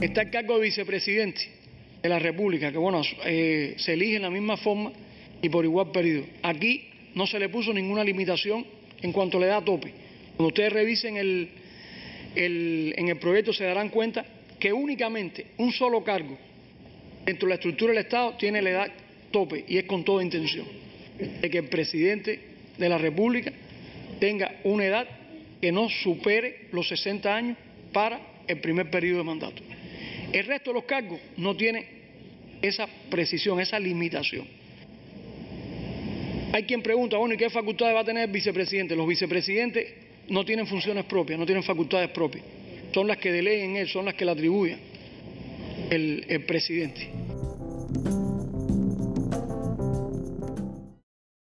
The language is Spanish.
Está a cargo del vicepresidente de la República, que bueno, se elige en la misma forma y por igual periodo. Aquí no se le puso ninguna limitación en cuanto a la edad tope. Cuando ustedes revisen en el proyecto se darán cuenta que únicamente un solo cargo dentro de la estructura del Estado tiene la edad tope, y es con toda intención de que el presidente de la República tenga una edad que no supere los 60 años para el primer periodo de mandato. El resto de los cargos no tiene esa precisión, esa limitación. Hay quien pregunta, bueno, ¿y qué facultades va a tener el vicepresidente? Los vicepresidentes no tienen funciones propias, no tienen facultades propias. Son las que deleguen él, son las que le atribuye el presidente.